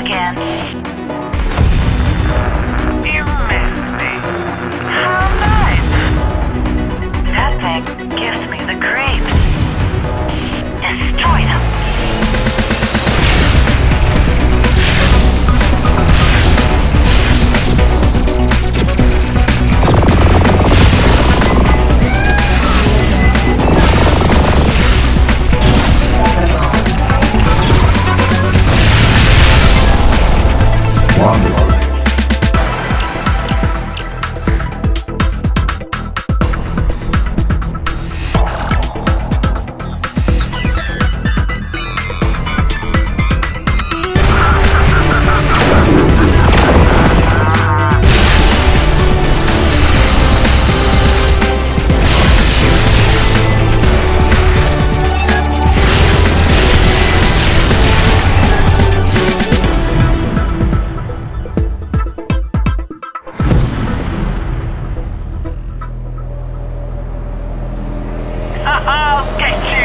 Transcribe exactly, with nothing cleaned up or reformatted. you again. You missed me. How nice. That thing gives me the creeps. Destroy them. I'll get you!